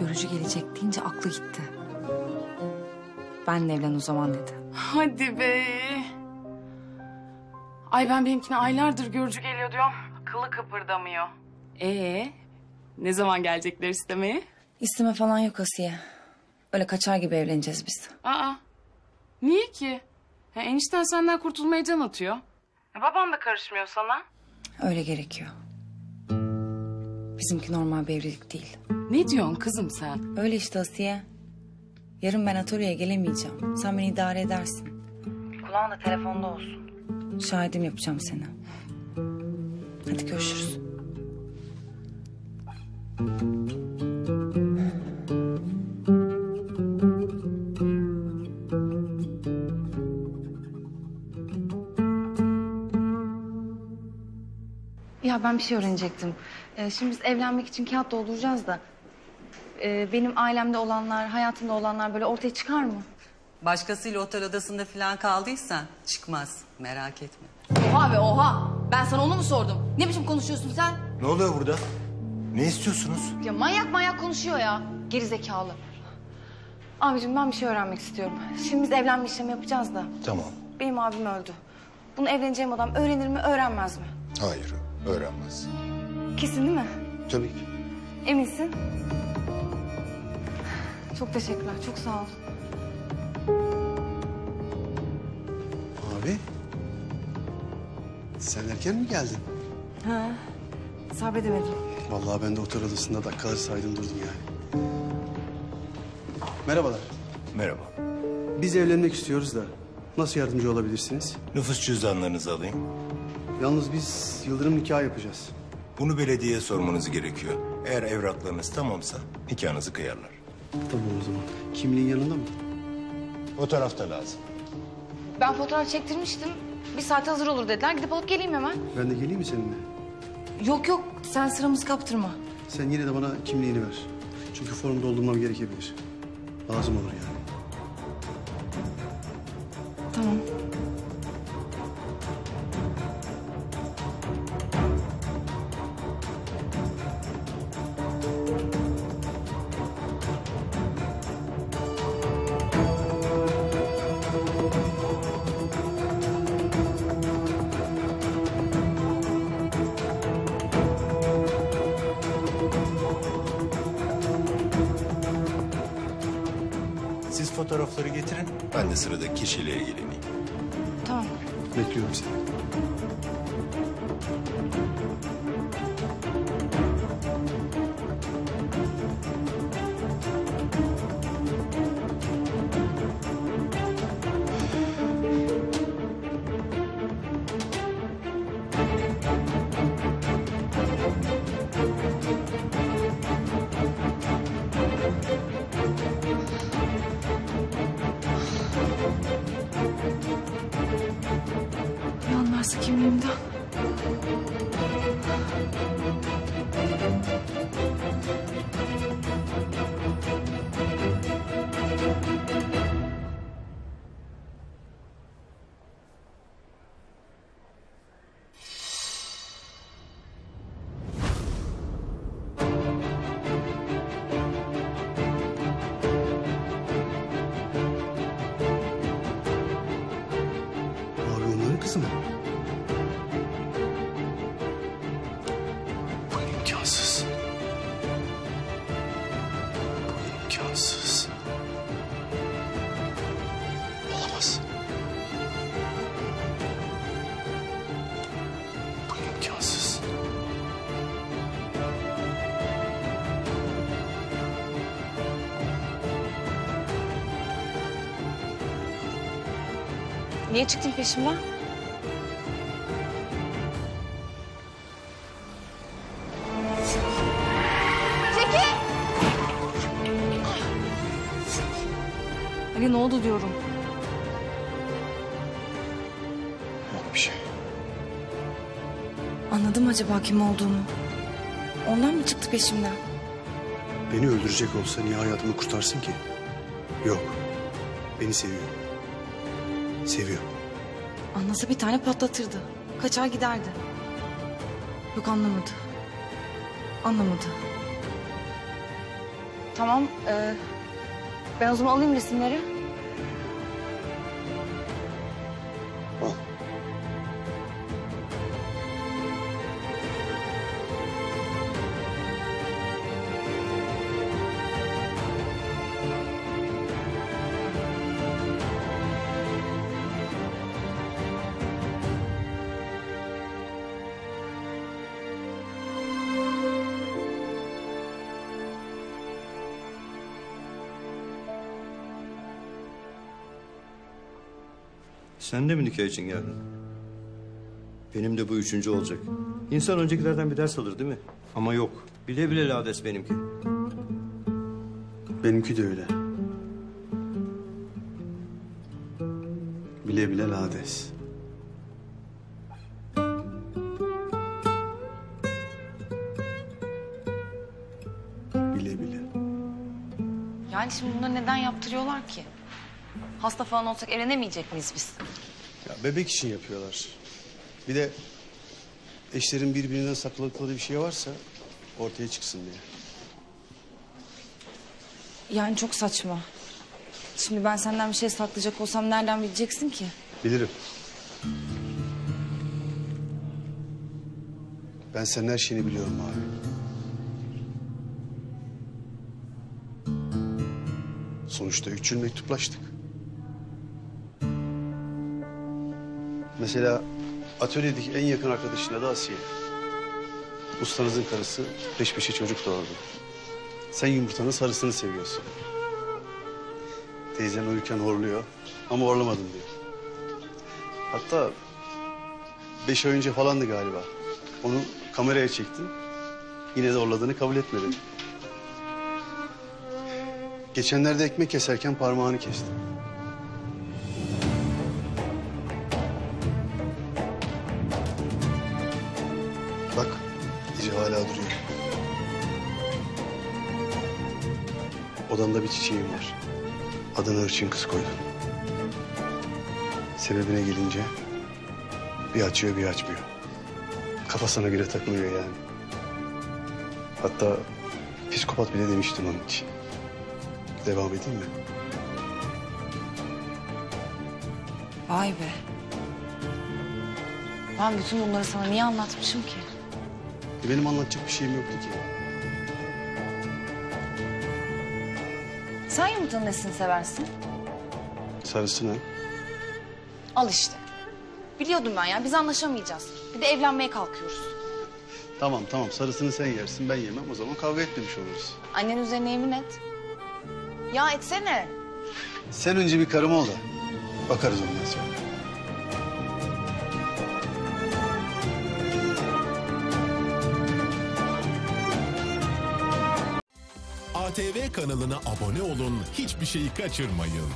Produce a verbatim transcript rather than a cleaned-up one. Görücü gelecek deyince aklı gitti. Benle evlen o zaman dedi. Hadi be. Ay ben benimkine aylardır görücü geliyor diyorum. Kılı kıpırdamıyor. Ee, ne zaman gelecekler istemeye? İsteme falan yok Asiye. Öyle kaçar gibi evleneceğiz biz. Aa, niye ki? Ya enişten senden kurtulmaya can atıyor. Ya babam da karışmıyor sana. Öyle gerekiyor. Bizimki normal bir evlilik değil. Ne diyorsun kızım sen? Öyle işte Asiye. Yarın ben atölyeye gelemeyeceğim. Sen beni idare edersin. Kulağın da telefonda olsun. Şahidim yapacağım seni. Hadi görüşürüz. Ya ben bir şey öğrenecektim. Ee, şimdi biz evlenmek için kağıt dolduracağız da... E, benim ailemde olanlar, hayatımda olanlar böyle ortaya çıkar mı? Başkasıyla otel odasında falan kaldıysan çıkmaz. Merak etme. Oha be oha! Ben sana onu mu sordum? Ne biçim konuşuyorsun sen? Ne oluyor burada? Ne istiyorsunuz? Ya manyak manyak konuşuyor ya. Gerizekalı. Abicim ben bir şey öğrenmek istiyorum. Şimdi biz evlenme işlemi yapacağız da. Tamam. Benim abim öldü. Bunu evleneceğim adam öğrenir mi, öğrenmez mi? Hayır, öğrenmez. Kesin değil mi? Tabii ki. Eminsin? Çok teşekkürler, çok sağ ol. Abi, sen erken mi geldin? Ha, sabredemedim. Vallahi ben de otel odasında dakikalar saydım durdum yani. Merhabalar. Merhaba. Biz evlenmek istiyoruz da nasıl yardımcı olabilirsiniz? Nüfus cüzdanlarınızı alayım. Yalnız biz Yıldırım nikahı yapacağız. Bunu belediyeye sormanız gerekiyor. Eğer evraklarınız tamamsa nikahınızı kıyarlar. Tamam o zaman. Kimliğin yanında mı? O tarafta lazım. Ben fotoğraf çektirmiştim. Bir saate hazır olur dediler. Gidip alıp geleyim hemen. Ben de geleyim mi seninle? Yok yok. Sen sıramızı kaptırma. Sen yine de bana kimliğini ver. Çünkü formu doldurmam gerekebilir. Lazım olur yani. Tamam. Siz fotoğrafları getirin, ben de sıradaki kişiyle ilgileneyim. Tamam. Bekliyorum seni. Nasıl kimliğimden? Abi onların kızı mı? Niye çıktın peşimden? Çekil! Ali ne oldu diyorum? Yok bir şey. Anladım acaba kim olduğunu. Ondan mı çıktı peşimden? Beni öldürecek olsa niye hayatımı kurtarsın ki? Yok. Beni seviyor. Seviyor. Anlasa bir tane patlatırdı. Kaçar giderdi. Yok anlamadı. Anlamadı. Tamam. E, ben o zaman alayım resimleri. Oh. Sen de mi nikah için geldin? Benim de bu üçüncü olacak. İnsan öncekilerden bir ders alır değil mi? Ama yok. Bile bile lades benimki. Benimki de öyle. Bile bile lades. Bile bile. Yani şimdi bunları neden yaptırıyorlar ki? Hasta falan olsak evlenemeyecek miyiz biz? Ya bebek için yapıyorlar. Bir de eşlerin birbirinden sakladıkları bir şey varsa ortaya çıksın diye. Yani çok saçma. Şimdi ben senden bir şey saklayacak olsam nereden bileceksin ki? Bilirim. Ben senin her şeyini biliyorum abi. Sonuçta üçüncü mektuplaştık. Mesela atölyedeki en yakın arkadaşın adı Asiye. Ustanızın karısı peş peşe çocuk doğurdu. Sen yumurtanın sarısını seviyorsun. Teyzen uyurken horluyor ama horlamadım diyor. Hatta beş ay önce falandı galiba. Onu kameraya çektin. Yine de horladığını kabul etmedin. Geçenlerde ekmek keserken parmağını kestim. Bak, izi hala duruyor. Odamda bir çiçeğim var. Adını Hırçın Kız koydum. Sebebine gelince bir açıyor bir açmıyor. Kafasına göre takılıyor yani. Hatta psikopat bile demiştim onun için. Devam edeyim mi? Vay be. Ben bütün bunları sana niye anlatmışım ki? E benim anlatacak bir şeyim yoktu ki. Sen yumurtanın nesini seversin? Sarısını. Al işte. Biliyordum ben ya, biz anlaşamayacağız. Bir de evlenmeye kalkıyoruz. Tamam tamam, sarısını sen yersin, ben yemem. O zaman kavga etmemiş oluruz. Annen üzerine yemin et. Ya etsene. Sen önce bir karım ol da bakarız ondan sonra. A T V kanalına abone olun, hiçbir şeyi kaçırmayın.